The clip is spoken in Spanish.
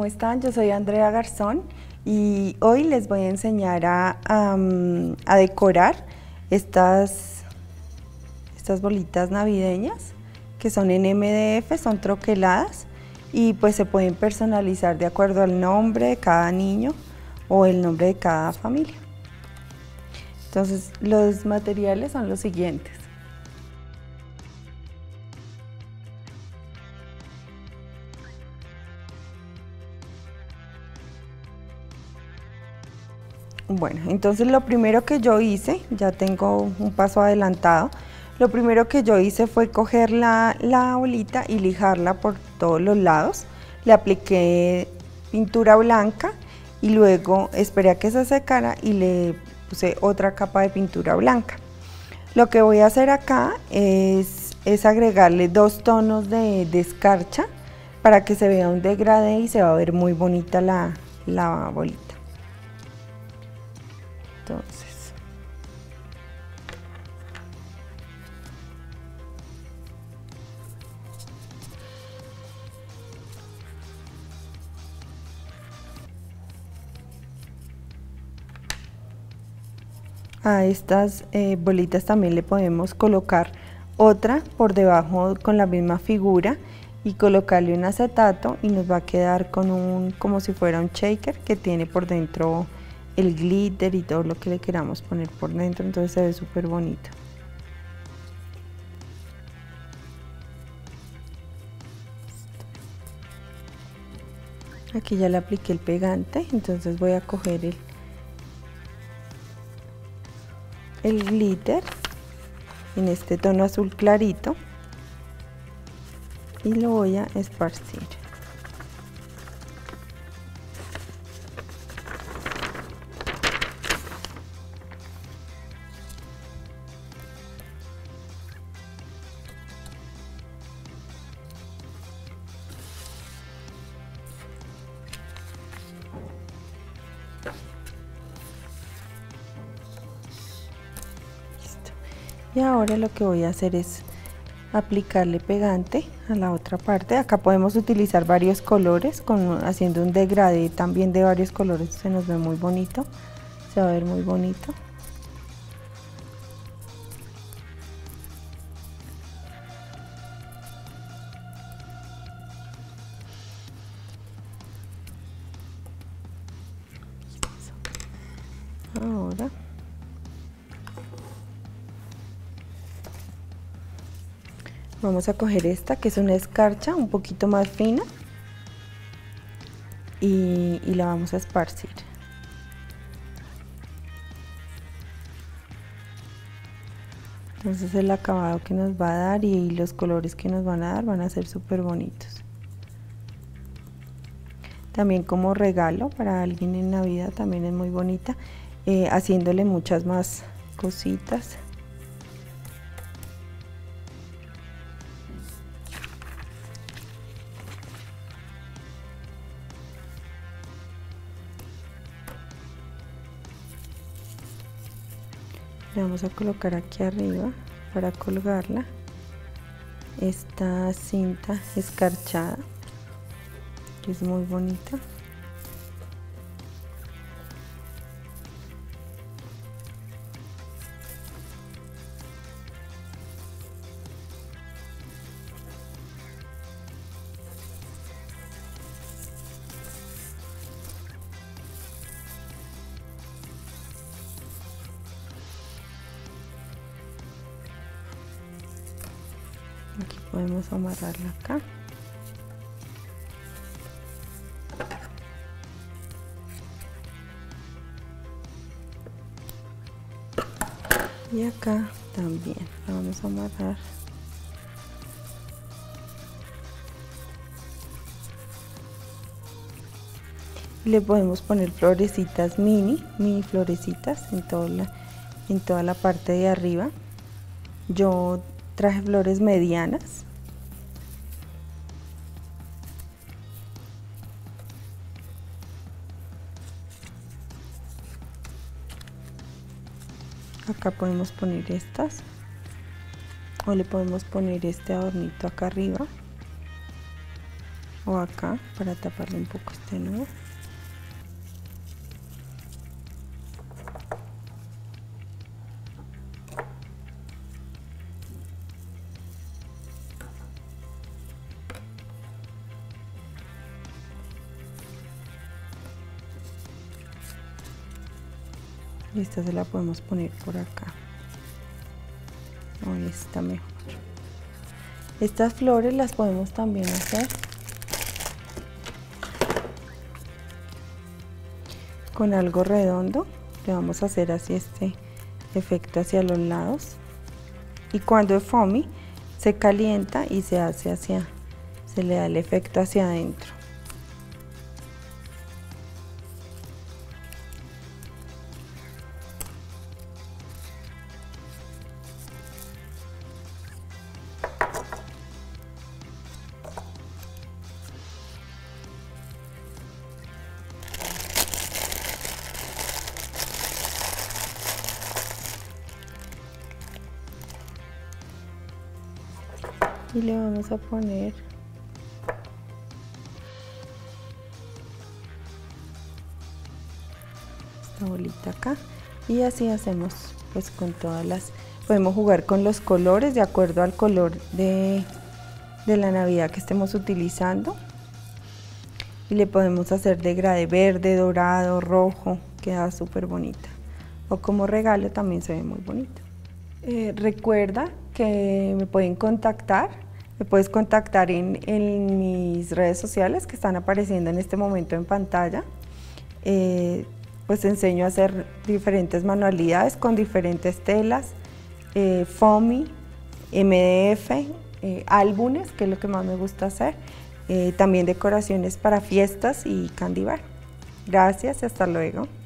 ¿cómo están? Yo soy Andrea Garzón y hoy les voy a enseñar a decorar estas bolitas navideñas que son en MDF, son troqueladas y pues se pueden personalizar de acuerdo al nombre de cada niño o el nombre de cada familia. Entonces, los materiales son los siguientes. Bueno, entonces lo primero que yo hice, ya tengo un paso adelantado, lo primero que yo hice fue coger la bolita y lijarla por todos los lados. Le apliqué pintura blanca y luego esperé a que se secara y le puse otra capa de pintura blanca. Lo que voy a hacer acá es agregarle dos tonos de escarcha para que se vea un degradé y se va a ver muy bonita la bolita. Entonces, a estas bolitas también le podemos colocar otra por debajo con la misma figura y colocarle un acetato y nos va a quedar con como si fuera un shaker que tiene por dentro el glitter y todo lo que le queramos poner por dentro, entonces se ve súper bonito. Aquí ya le apliqué el pegante, entonces voy a coger el glitter en este tono azul clarito y lo voy a esparcir. Y ahora lo que voy a hacer es aplicarle pegante a la otra parte. Acá podemos utilizar varios colores, haciendo un degradé también de varios colores, se nos ve muy bonito, se va a ver muy bonito. Ahora vamos a coger esta, que es una escarcha un poquito más fina, y la vamos a esparcir. Entonces el acabado que nos va a dar y los colores que nos van a dar van a ser súper bonitos. También como regalo para alguien en Navidad también es muy bonita, haciéndole muchas más cositas. Le vamos a colocar aquí arriba para colgarla esta cinta escarchada que es muy bonita. Aquí podemos amarrarla acá. Y acá también la vamos a amarrar. Le podemos poner florecitas mini florecitas en toda la parte de arriba. Yo traje flores medianas. Acá podemos poner estas o le podemos poner este adornito acá arriba. o acá para taparle un poco este nudo. Y esta se la podemos poner por acá, o esta mejor. Estas flores las podemos también hacer con algo redondo. Le vamos a hacer así este efecto hacia los lados, y cuando el foamy se calienta y se hace hacia, se le da el efecto hacia adentro. Y le vamos a poner esta bolita acá, y así hacemos pues con todas las, podemos jugar con los colores de acuerdo al color de la Navidad que estemos utilizando, y le podemos hacer degradé verde, dorado, rojo, queda súper bonita, o como regalo también se ve muy bonito. Recuerda que me puedes contactar en mis redes sociales que están apareciendo en este momento en pantalla. Pues enseño a hacer diferentes manualidades con diferentes telas, foamy, MDF, álbumes, que es lo que más me gusta hacer, también decoraciones para fiestas y candy bar. Gracias y hasta luego.